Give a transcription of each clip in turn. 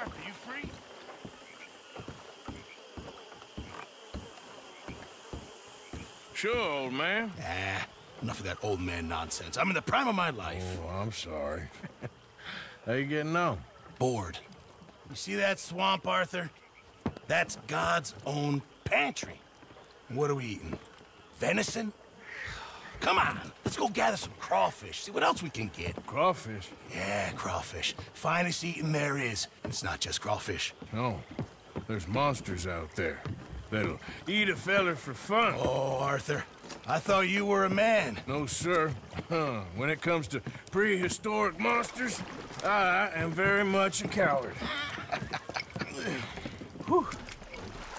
Arthur, you free? Sure, old man. Ah, enough of that old man nonsense. I'm in the prime of my life. Oh, I'm sorry. How you getting on? Bored. You see that swamp, Arthur? That's God's own pantry. What are we eating? Venison? Come on, let's go gather some crawfish, see what else we can get. Crawfish? Yeah, crawfish. Finest eating there is. And it's not just crawfish. No, there's monsters out there that'll eat a feller for fun. Oh, Arthur, I thought you were a man. No, sir. When it comes to prehistoric monsters, I am very much a coward. Whew.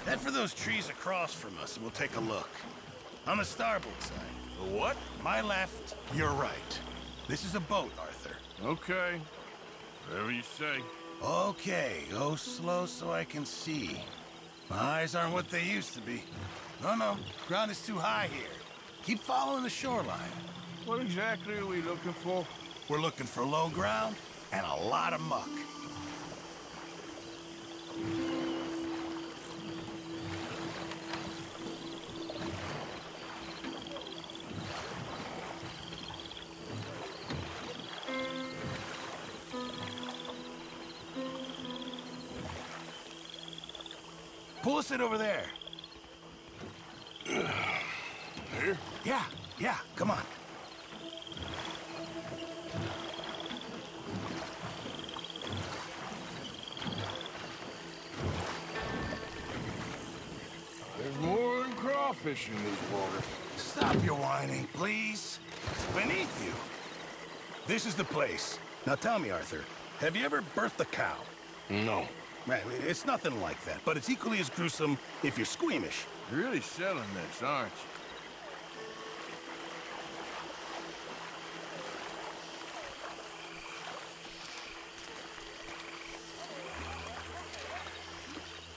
Head for those trees across from us, and we'll take a look. On the starboard side. What? My left, your right. This is a boat, Arthur. Okay. Whatever you say. Okay, go slow so I can see. My eyes aren't what they used to be. No, ground is too high here. Keep following the shoreline. What exactly are we looking for? We're looking for low ground and a lot of muck. Pull us in over there. Here? Yeah, come on. There's more than crawfish in these waters. Stop your whining, please. It's beneath you. This is the place. Now tell me, Arthur, have you ever birthed a cow? No. Right, it's nothing like that, but it's equally as gruesome if you're squeamish. You're really selling this, aren't you?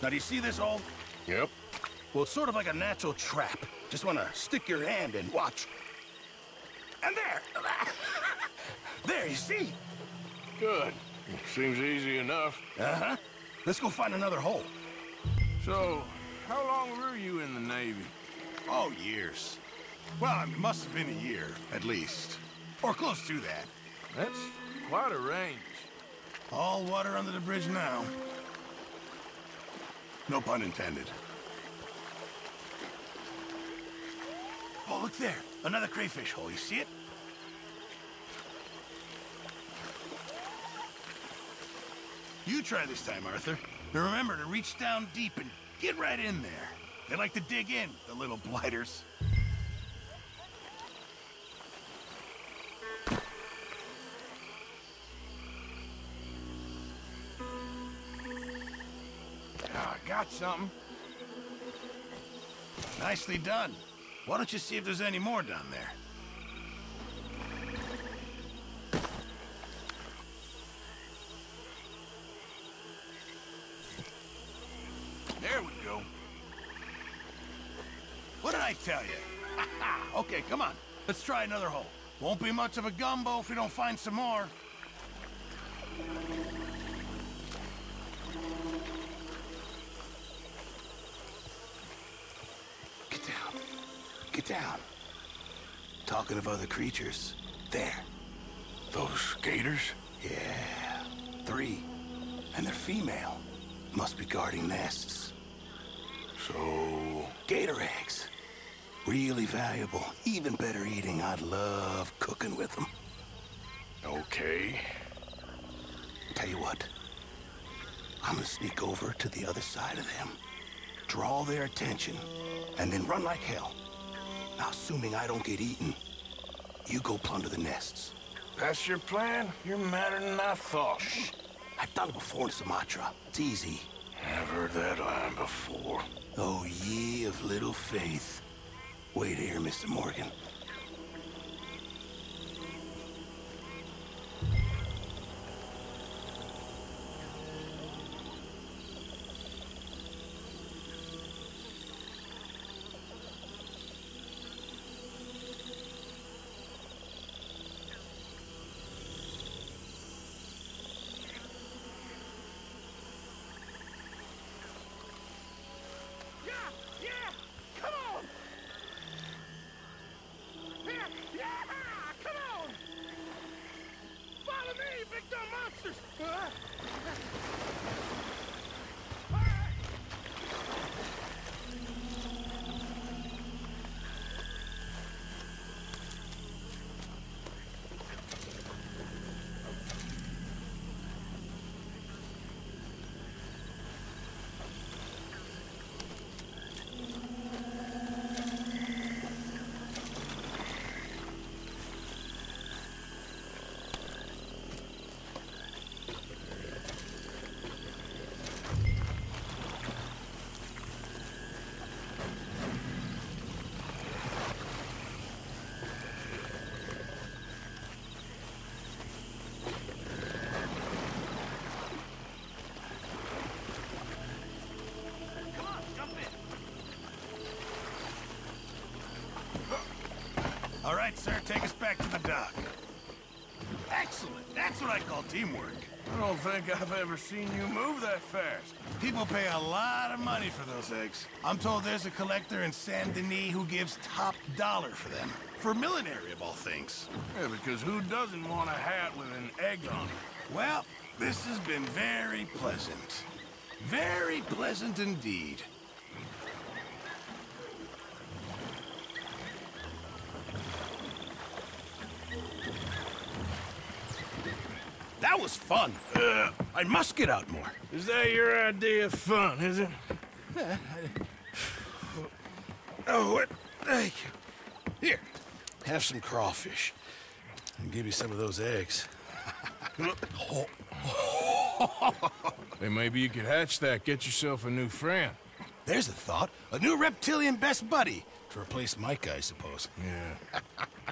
Now, do you see this all? Yep. Well, it's sort of like a natural trap. Just want to stick your hand in, watch. And there! There, you see? Good. Seems easy enough. Uh-huh. Let's go find another hole. So, how long were you in the Navy? Oh, years. Well, it must have been a year, at least. Or close to that. That's quite a range. All water under the bridge now. No pun intended. Oh, look there. Another crayfish hole. You see it? You try this time, Arthur. Now remember to reach down deep and get right in there. They like to dig in, the little blighters. Oh, I got something. Nicely done. Why don't you see if there's any more down there? Tell you. Okay, come on. Let's try another hole. Won't be much of a gumbo if we don't find some more. Get down. Get down. Talking of other creatures. There. Those gators? Yeah. 3. And they're female. Must be guarding nests. So... gator eggs. Really valuable. Even better eating. I'd love cooking with them. Okay. Tell you what. I'm gonna sneak over to the other side of them. Draw their attention. And then run like hell. Now, assuming I don't get eaten, you go plunder the nests. That's your plan? You're madder than I thought. Shh. I've done it before in Sumatra. It's easy. I've heard that line before. Oh, ye of little faith. Wait here, Mr. Morgan. me, big dumb monsters! All right, sir, take us back to the dock. Excellent. That's what I call teamwork. I don't think I've ever seen you move that fast. People pay a lot of money for those eggs. I'm told there's a collector in Saint Denis who gives top dollar for them. For millinery of all things. Yeah, because who doesn't want a hat with an egg on it? Well, this has been very pleasant. Very pleasant indeed. That was fun. I must get out more. Is that your idea of fun, is it? Oh, what? Thank you. Here, have some crawfish. I'll give you some of those eggs. Hey, maybe you could hatch that, get yourself a new friend. There's a thought. A new reptilian best buddy. To replace Mike, I suppose. Yeah.